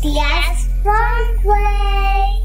Diya's Funplay.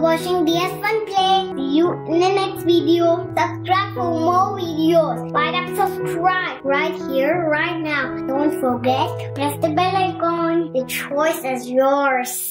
for watching Diya's Funplay. See you in the next video. Subscribe for more videos. Why not subscribe right here, right now? Don't forget, press the bell icon. The choice is yours.